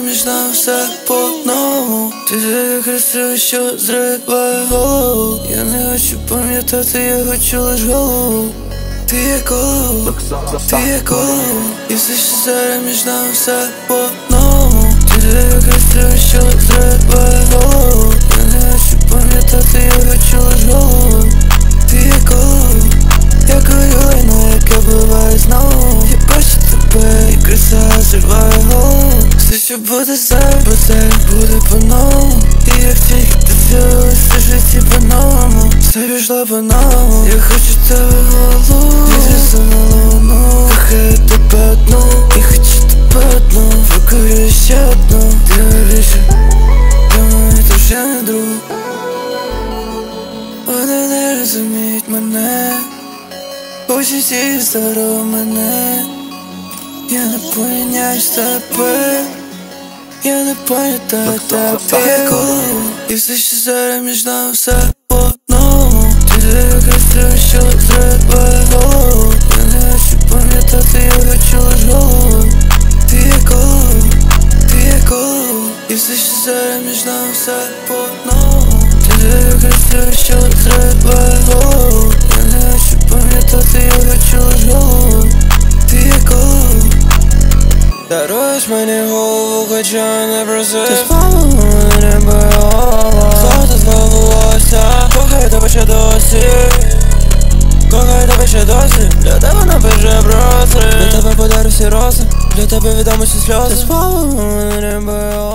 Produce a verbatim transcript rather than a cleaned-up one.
мечтам все по-новому. Ти закрестив, що зриває голову. Я не хочу пам'ятати, я хочу лиш голову. Ти є коло, ти є коло. І все, що зараз між нами, все по-новому. Ти закрестив, що зриває голову. Я не хочу пам'ятати, я хочу лиш голову. Ти є коло, як руїна, як я буваю знову. Я бачу тебе, і краса зриває голову. Все, що буде зараз, бо це буде по-новому. І як тільки ти цілуєшся, житті по-новому. Все пішло по-новому. Я хочу тебе голову, відрізав на луну. Кохаю тебе одну, і хочу тебе одну. Покурю ще одну. Ти найбільше, для мене ти вже не друг. Вони не розуміють мене, хочуть всіх здоров мене. Я не поміняю тебе, я не пам'ятаю тебе. І все, що зараз між нами, все по-новому. Ти закрестив, що зриває голову. Я не хочу пам'ятати, я хочу лиш голову. Ти є коло, ти є коло. І все, що зараз між нами, все по-новому. Ти закрестив, що зриває голову. Я не хочу пам'ятати, я хочу лиш голову. Ти є коло. Даруєш мені голову, хоча не просив. Ти спала в мене, не бояла. Злата твоє волосся. Кохаю тебе ще досі, кохаю тебе ще досі. Для тебе напише проси, для тебе подарю всі рози, для тебе віддам усі сльози. Ти спала в мене, не бояла.